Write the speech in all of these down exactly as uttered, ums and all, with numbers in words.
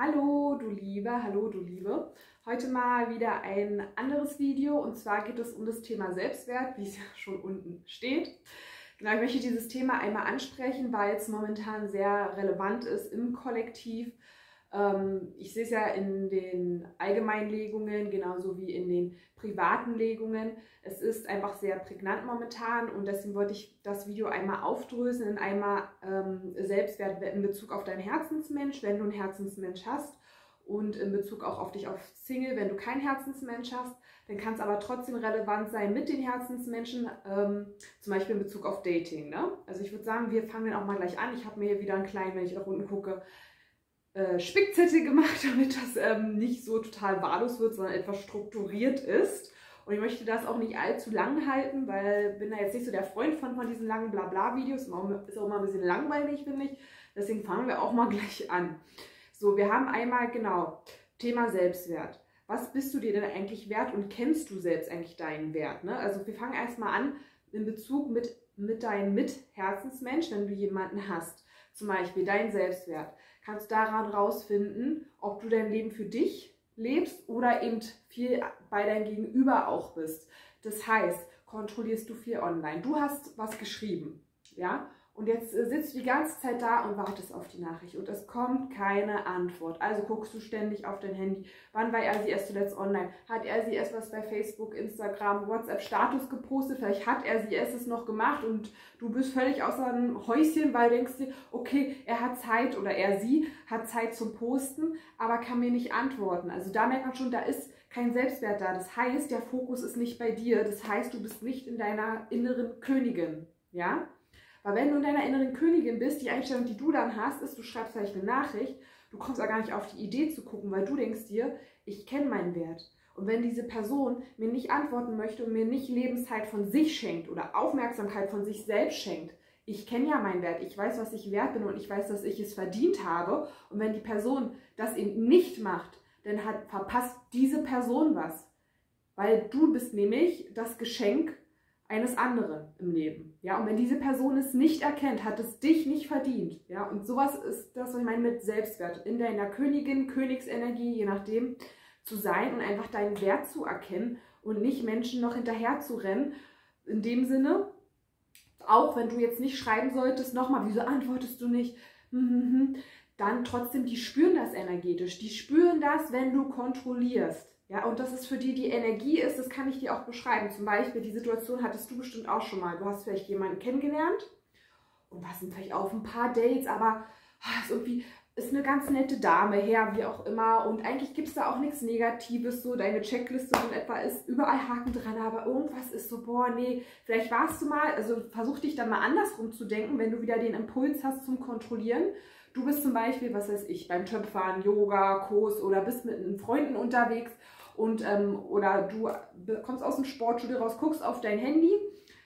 Hallo du Liebe, hallo du Liebe. Heute mal wieder ein anderes Video und zwar geht es um das Thema Selbstwert, wie es ja schon unten steht. Genau, ich möchte dieses Thema einmal ansprechen, weil es momentan sehr relevant ist im Kollektiv. Ich sehe es ja in den Allgemeinlegungen genauso wie in den privaten Legungen. Es ist einfach sehr prägnant momentan und deswegen wollte ich das Video einmal aufdröseln in einmal ähm, Selbstwert in Bezug auf deinen Herzensmensch, wenn du einen Herzensmensch hast, und in Bezug auch auf dich auf Single, wenn du keinen Herzensmensch hast. Dann kann es aber trotzdem relevant sein mit den Herzensmenschen, ähm, zum Beispiel in Bezug auf Dating. Ne? Also ich würde sagen, wir fangen dann auch mal gleich an. Ich habe mir hier wieder einen kleinen, wenn ich nach unten gucke, Spickzettel gemacht, damit das ähm, nicht so total wahllos wird, sondern etwas strukturiert ist. Und ich möchte das auch nicht allzu lang halten, weil bin da jetzt nicht so der Freund von, von diesen langen Blabla-Videos. Ist auch immer ein bisschen langweilig, finde ich. Deswegen fangen wir auch mal gleich an. So, wir haben einmal, genau, Thema Selbstwert. Was bist du dir denn eigentlich wert und kennst du selbst eigentlich deinen Wert? Ne? Also wir fangen erstmal an in Bezug mit, mit deinem Mit-Herzensmensch, wenn du jemanden hast. Zum Beispiel dein Selbstwert. Kannst daran rausfinden, ob du dein Leben für dich lebst oder eben viel bei deinem Gegenüber auch bist. Das heißt, kontrollierst du viel online. Du hast was geschrieben, ja? Und jetzt sitzt du die ganze Zeit da und wartest auf die Nachricht und es kommt keine Antwort. Also guckst du ständig auf dein Handy. Wann war er sie erst zuletzt online? Hat er sie erst was bei Facebook, Instagram, WhatsApp-Status gepostet? Vielleicht hat er sie erst es noch gemacht und du bist völlig außer einem Häuschen, weil du denkst dir, okay, er hat Zeit oder er sie hat Zeit zum Posten, aber kann mir nicht antworten. Also da merkt man schon, da ist kein Selbstwert da. Das heißt, der Fokus ist nicht bei dir. Das heißt, du bist nicht in deiner inneren Königin, ja? Weil wenn du in deiner inneren Königin bist, die Einstellung, die du dann hast, ist, du schreibst vielleicht eine Nachricht, du kommst aber gar nicht auf die Idee zu gucken, weil du denkst dir, ich kenne meinen Wert. Und wenn diese Person mir nicht antworten möchte und mir nicht Lebenszeit von sich schenkt oder Aufmerksamkeit von sich selbst schenkt, ich kenne ja meinen Wert, ich weiß, was ich wert bin und ich weiß, dass ich es verdient habe. Und wenn die Person das eben nicht macht, dann hat, verpasst diese Person was. Weil du bist nämlich das Geschenk eines anderen im Leben, ja, und wenn diese Person es nicht erkennt, hat es dich nicht verdient, ja, und sowas ist das, was ich meine mit Selbstwert, in deiner Königin, Königsenergie, je nachdem, zu sein und einfach deinen Wert zu erkennen und nicht Menschen noch hinterher zu rennen, in dem Sinne, auch wenn du jetzt nicht schreiben solltest, nochmal, wieso antwortest du nicht, dann trotzdem, die spüren das energetisch, die spüren das, wenn du kontrollierst. Ja, und das ist für die, die Energie ist, das kann ich dir auch beschreiben. Zum Beispiel, die Situation hattest du bestimmt auch schon mal. Du hast vielleicht jemanden kennengelernt und warst vielleicht auf ein paar Dates, aber ist irgendwie ist eine ganz nette Dame her, wie auch immer. Und eigentlich gibt es da auch nichts Negatives, so deine Checkliste und etwa ist überall Haken dran, aber irgendwas ist so, boah, nee, vielleicht warst du mal, also versuch dich dann mal andersrum zu denken, wenn du wieder den Impuls hast zum Kontrollieren. Du bist zum Beispiel, was weiß ich, beim Töpfern, Yoga, Kurs oder bist mit Freunden unterwegs. Und, ähm, oder du kommst aus dem Sportstudio raus, guckst auf dein Handy,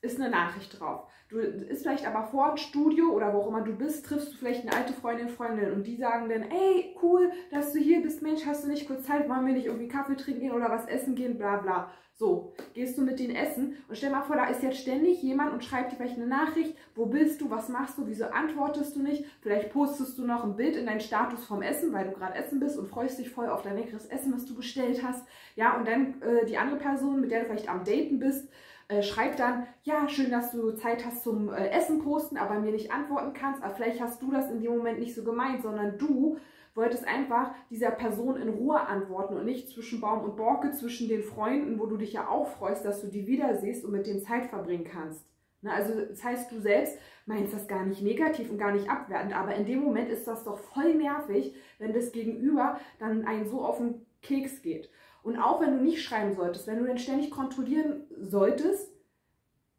ist eine Nachricht drauf. Du ist vielleicht aber vor dem Studio oder wo auch immer du bist, triffst du vielleicht eine alte Freundin, Freundin und die sagen dann, ey, cool, dass du hier bist, Mensch, hast du nicht kurz Zeit, wollen wir nicht irgendwie Kaffee trinken gehen oder was essen gehen, bla bla. So, gehst du mit denen essen und stell mal vor, da ist jetzt ständig jemand und schreibt dir vielleicht eine Nachricht, wo bist du, was machst du, wieso antwortest du nicht, vielleicht postest du noch ein Bild in deinen Status vom Essen, weil du gerade essen bist und freust dich voll auf dein leckeres Essen, was du bestellt hast. Ja, und dann äh, die andere Person, mit der du vielleicht am Daten bist, äh, schreibt dann, ja, schön, dass du Zeit hast zum äh, Essen posten, aber mir nicht antworten kannst, aber vielleicht hast du das in dem Moment nicht so gemeint, sondern du wolltest einfach dieser Person in Ruhe antworten und nicht zwischen Baum und Borke, zwischen den Freunden, wo du dich ja auch freust, dass du die wieder siehst und mit denen Zeit verbringen kannst. Na, also das heißt, du selbst meinst das gar nicht negativ und gar nicht abwertend, aber in dem Moment ist das doch voll nervig, wenn das Gegenüber dann einen so auf den Keks geht. Und auch wenn du nicht schreiben solltest, wenn du dann ständig kontrollieren solltest,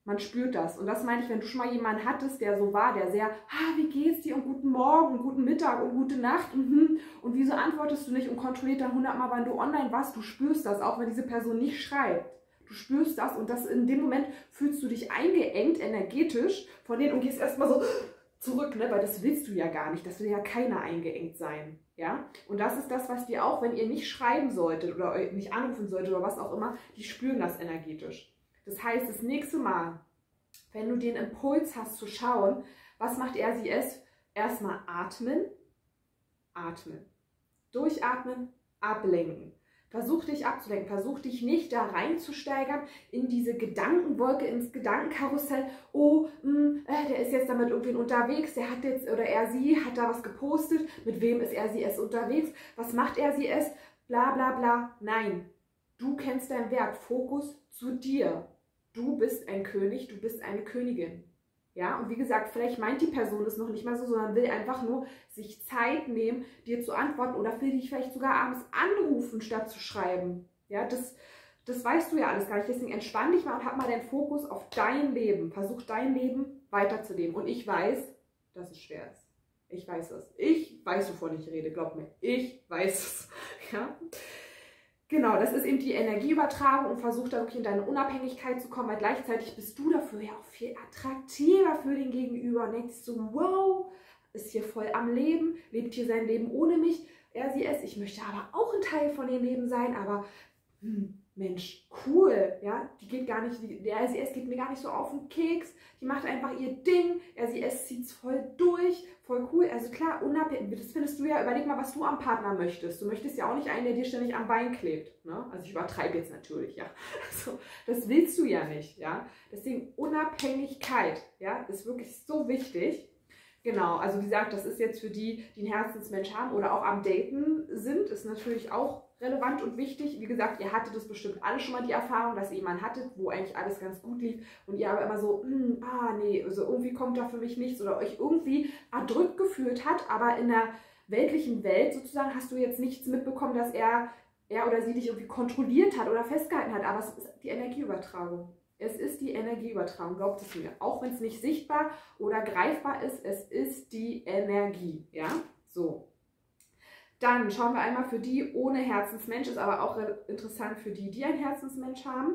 man spürt das. Und das meine ich, wenn du schon mal jemanden hattest, der so war, der sehr, ah, wie geht's dir und guten Morgen, guten Mittag und gute Nacht mhm. und wieso antwortest du nicht und kontrolliert dann hundertmal, wann du online warst, du spürst das, auch wenn diese Person nicht schreibt. Du spürst das und das in dem Moment fühlst du dich eingeengt energetisch von denen und gehst erstmal so zurück, ne? Weil das willst du ja gar nicht, das will ja keiner eingeengt sein. Ja? Und das ist das, was dir auch, wenn ihr nicht schreiben solltet oder euch nicht anrufen solltet oder was auch immer, die spüren das energetisch. Das heißt, das nächste Mal, wenn du den Impuls hast zu schauen, was macht er sie es? Erstmal atmen, atmen. durchatmen, ablenken. Versuch dich abzulenken, versuch dich nicht da reinzusteigern in diese Gedankenwolke, ins Gedankenkarussell. Oh, mh, der ist jetzt damit irgendwen unterwegs, der hat jetzt oder er, sie hat da was gepostet. Mit wem ist er, sie, es unterwegs? Was macht er, sie, es? Bla, bla, bla. Nein, du kennst deinen Wert. Fokus zu dir. Du bist ein König, du bist eine Königin. Ja, und wie gesagt, vielleicht meint die Person es noch nicht mal so, sondern will einfach nur sich Zeit nehmen, dir zu antworten oder will dich vielleicht sogar abends anrufen, statt zu schreiben. Ja, das, das weißt du ja alles gar nicht. Deswegen entspann dich mal und hab mal deinen Fokus auf dein Leben. Versuch dein Leben weiterzuleben. Und ich weiß, dass es schwer ist. Ich weiß es. Ich weiß, wovon ich rede, glaub mir. Ich weiß es. Ja. Genau, das ist eben die Energieübertragung und versuch da wirklich in deine Unabhängigkeit zu kommen, weil gleichzeitig bist du dafür ja auch viel attraktiver für den Gegenüber und denkst so, wow, ist hier voll am Leben, lebt hier sein Leben ohne mich, er, sie, es, ich möchte aber auch ein Teil von dem Leben sein, aber hm, Mensch, cool, ja, die geht gar nicht, die, der, sie, es geht mir gar nicht so auf den Keks, die macht einfach ihr Ding, er, sie, es zieht es voll durch, voll cool, also klar, unabhängig, das findest du ja, überleg mal, was du am Partner möchtest. Du möchtest ja auch nicht einen, der dir ständig am Bein klebt, ne? Also ich übertreibe jetzt natürlich, ja. Also, das willst du ja nicht, ja. Deswegen Unabhängigkeit, ja, ist wirklich so wichtig. Genau, also wie gesagt, das ist jetzt für die, die einen Herzensmensch haben oder auch am Daten sind, ist natürlich auch relevant und wichtig. Wie gesagt, ihr hattet das bestimmt alle schon mal die Erfahrung, dass ihr jemanden hattet, wo eigentlich alles ganz gut lief und ihr aber immer so, ah nee, also irgendwie kommt da für mich nichts oder euch irgendwie erdrückt gefühlt hat, aber in der weltlichen Welt sozusagen hast du jetzt nichts mitbekommen, dass er, er oder sie dich irgendwie kontrolliert hat oder festgehalten hat, aber es ist die Energieübertragung. Es ist die Energieübertragung, glaubt es mir. Auch wenn es nicht sichtbar oder greifbar ist, es ist die Energie, ja? So. Dann schauen wir einmal für die ohne Herzensmensch, ist aber auch interessant für die, die einen Herzensmensch haben.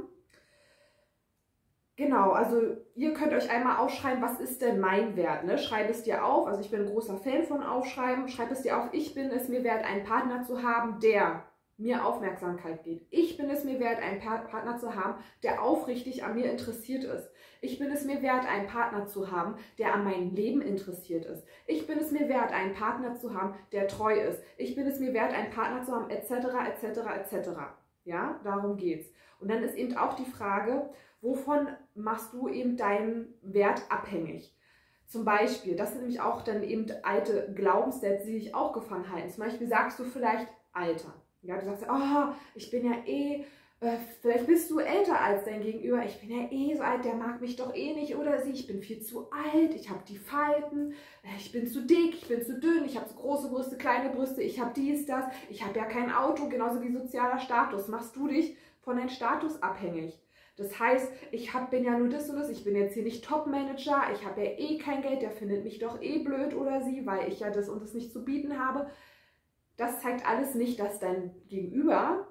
Genau, also ihr könnt euch einmal aufschreiben, was ist denn mein Wert, ne? Schreib es dir auf, also ich bin ein großer Fan von Aufschreiben, schreib es dir auf, ich bin es mir wert, einen Partner zu haben, der mir Aufmerksamkeit gibt. Ich bin es mir wert, einen Partner zu haben, der aufrichtig an mir interessiert ist. Ich bin es mir wert, einen Partner zu haben, der an meinem Leben interessiert ist. Ich bin es mir wert, einen Partner zu haben, der treu ist. Ich bin es mir wert, einen Partner zu haben, et cetera, et cetera, et cetera. Ja, darum geht's. Und dann ist eben auch die Frage, wovon machst du eben deinen Wert abhängig? Zum Beispiel, das sind nämlich auch dann eben alte Glaubenssätze, die dich auch gefangen halten. Zum Beispiel sagst du vielleicht Alter. Ja, du sagst, oh, ich bin ja eh, äh, vielleicht bist du älter als dein Gegenüber, ich bin ja eh so alt, der mag mich doch eh nicht oder sie, ich bin viel zu alt, ich habe die Falten, ich bin zu dick, ich bin zu dünn, ich habe so große Brüste, kleine Brüste, ich habe dies, das, ich habe ja kein Auto, genauso wie sozialer Status. Machst du dich von deinem Status abhängig? Das heißt, ich hab, bin ja nur das und das, ich bin jetzt hier nicht Top-Manager, ich habe ja eh kein Geld, der findet mich doch eh blöd oder sie, weil ich ja das und das nicht zu bieten habe. Das zeigt alles nicht, dass dein Gegenüber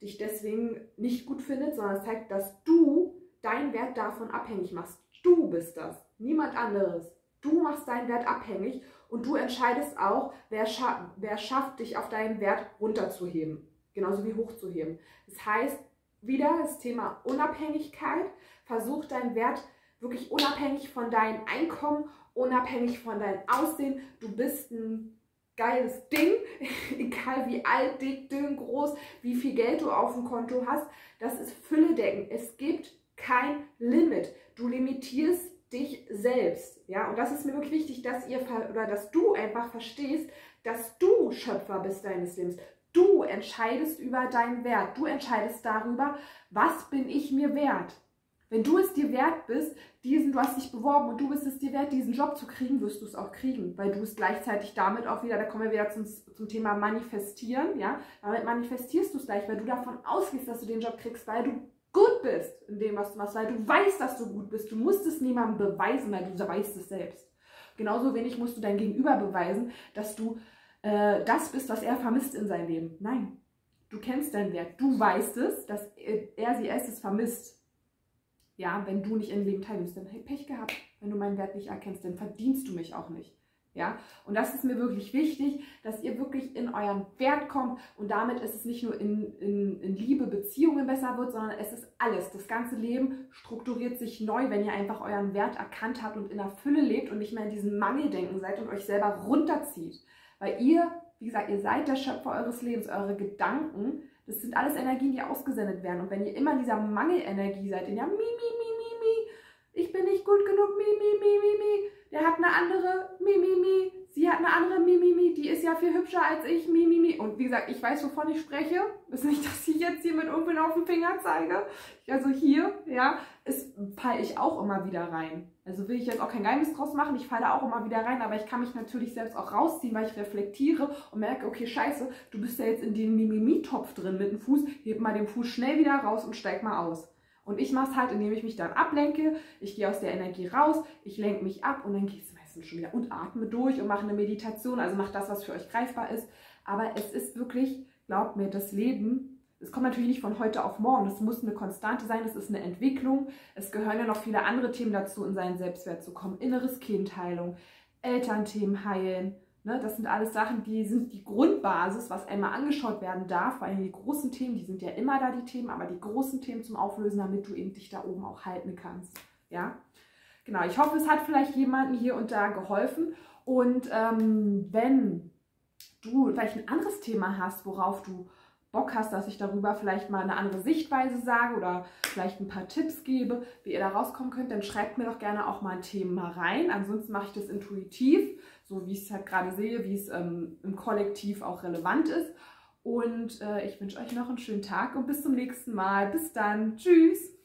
dich deswegen nicht gut findet, sondern es zeigt, dass du deinen Wert davon abhängig machst. Du bist das, niemand anderes. Du machst deinen Wert abhängig und du entscheidest auch, wer, scha wer schafft, dich auf deinen Wert runterzuheben, genauso wie hochzuheben. Das heißt, wieder das Thema Unabhängigkeit. Versuch deinen Wert wirklich unabhängig von deinem Einkommen, unabhängig von deinem Aussehen. Du bist ein geiles Ding, egal wie alt, dick, dünn, groß, wie viel Geld du auf dem Konto hast, das ist Fülledenken. Es gibt kein Limit. Du limitierst dich selbst, ja, und das ist mir wirklich wichtig, dass ihr oder dass du einfach verstehst, dass du Schöpfer bist deines Lebens. Du entscheidest über deinen Wert. Du entscheidest darüber, was bin ich mir wert. Wenn du es dir wert bist, diesen, du hast dich beworben und du bist es dir wert, diesen Job zu kriegen, wirst du es auch kriegen, weil du es gleichzeitig damit auch wieder, da kommen wir wieder zum, zum Thema Manifestieren, ja, damit manifestierst du es gleich, weil du davon ausgehst, dass du den Job kriegst, weil du gut bist in dem, was du machst, weil du weißt, dass du gut bist, du musst es niemandem beweisen, weil du weißt es selbst. Genauso wenig musst du dein Gegenüber beweisen, dass du äh, das bist, was er vermisst in seinem Leben. Nein, du kennst deinen Wert, du weißt es, dass er, sie, es, es vermisst. Ja, wenn du nicht im Leben teilnimmst, dann hey, Pech gehabt. Wenn du meinen Wert nicht erkennst, dann verdienst du mich auch nicht. Ja, und das ist mir wirklich wichtig, dass ihr wirklich in euren Wert kommt und damit ist es nicht nur in, in, in Liebe, Beziehungen besser wird, sondern es ist alles. Das ganze Leben strukturiert sich neu, wenn ihr einfach euren Wert erkannt habt und in der Fülle lebt und nicht mehr in diesem Mangeldenken seid und euch selber runterzieht. Weil ihr Wie gesagt, ihr seid der Schöpfer eures Lebens, eure Gedanken. Das sind alles Energien, die ausgesendet werden. Und wenn ihr immer in dieser Mangelenergie seid, in der mi, mi, mi, mi, mi, ich bin nicht gut genug, mi, mi, mi, mi, mi, der hat eine andere, mi, mi, mi, sie hat eine andere, mi, mi, mi, die ist ja viel hübscher als ich, mi, mi, mi. Und wie gesagt, ich weiß, wovon ich spreche. Das ist nicht, dass ich jetzt hier mit irgendwen auf den Finger zeige. Also hier, ja, falle ich auch immer wieder rein. Also will ich jetzt auch kein Geheimnis draus machen, ich falle auch immer wieder rein, aber ich kann mich natürlich selbst auch rausziehen, weil ich reflektiere und merke, okay, scheiße, du bist ja jetzt in dem Mimimi-Topf drin mit dem Fuß, heb mal den Fuß schnell wieder raus und steig mal aus. Und ich mache es halt, indem ich mich dann ablenke, ich gehe aus der Energie raus, ich lenke mich ab und dann geht es meistens schon wieder und atme durch und mache eine Meditation, also macht das, was für euch greifbar ist. Aber es ist wirklich, glaubt mir, das Leben. Es kommt natürlich nicht von heute auf morgen, es muss eine Konstante sein, es ist eine Entwicklung. Es gehören ja noch viele andere Themen dazu, in seinen Selbstwert zu kommen. Inneres Kind, Heilung, Elternthemen heilen. Ne? Das sind alles Sachen, die sind die Grundbasis, was einmal angeschaut werden darf. Vor allem die großen Themen, die sind ja immer da, die Themen, aber die großen Themen zum Auflösen, damit du eben dich da oben auch halten kannst. Ja? Genau, ich hoffe, es hat vielleicht jemandem hier und da geholfen. Und ähm, wenn du vielleicht ein anderes Thema hast, worauf du Bock hast, dass ich darüber vielleicht mal eine andere Sichtweise sage oder vielleicht ein paar Tipps gebe, wie ihr da rauskommen könnt, dann schreibt mir doch gerne auch mal ein Thema rein. Ansonsten mache ich das intuitiv, so wie ich es halt gerade sehe, wie es ähm, im Kollektiv auch relevant ist. Und äh, ich wünsche euch noch einen schönen Tag und bis zum nächsten Mal. Bis dann. Tschüss.